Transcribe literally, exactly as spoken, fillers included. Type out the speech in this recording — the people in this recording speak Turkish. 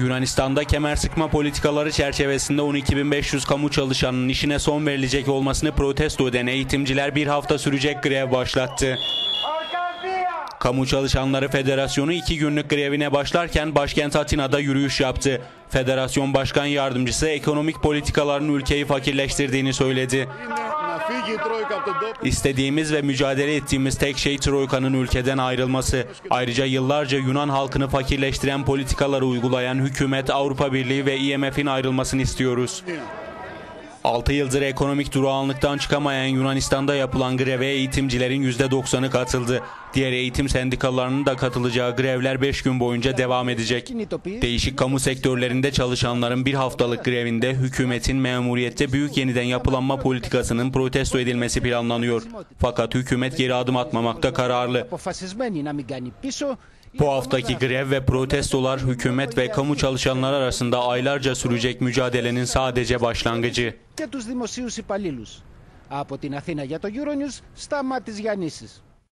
Yunanistan'da kemer sıkma politikaları çerçevesinde on iki bin beş yüz kamu çalışanının işine son verilecek olmasını protesto eden eğitimciler bir hafta sürecek grev başlattı. Kamu Çalışanları Federasyonu iki günlük grevine başlarken başkent Atina'da yürüyüş yaptı. Federasyon Başkan Yardımcısı ekonomik politikaların ülkeyi fakirleştirdiğini söyledi. İstediğimiz ve mücadele ettiğimiz tek şey Troika'nın ülkeden ayrılması. Ayrıca yıllarca Yunan halkını fakirleştiren politikaları uygulayan hükümet, Avrupa Birliği ve I M F'in ayrılmasını istiyoruz. altı yıldır ekonomik durağanlıktan çıkamayan Yunanistan'da yapılan greve eğitimcilerin yüzde doksanı katıldı. Diğer eğitim sendikalarının da katılacağı grevler beş gün boyunca devam edecek. Değişik kamu sektörlerinde çalışanların bir haftalık grevinde hükümetin memuriyette büyük yeniden yapılanma politikasının protesto edilmesi planlanıyor. Fakat hükümet geri adım atmamakta kararlı. Bu haftaki grev ve protestolar hükümet ve kamu çalışanları arasında aylarca sürecek mücadelenin sadece başlangıcı. Από την Αθήνα για το Euronews, Σταμάτης Γιαννίσης.